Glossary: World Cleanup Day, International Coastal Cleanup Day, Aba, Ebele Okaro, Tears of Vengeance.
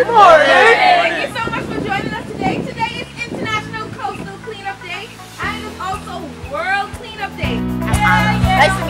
Good morning. Thank you so much for joining us today. Today is International Coastal Cleanup Day, and it's also World Cleanup Day. Nice to meet you.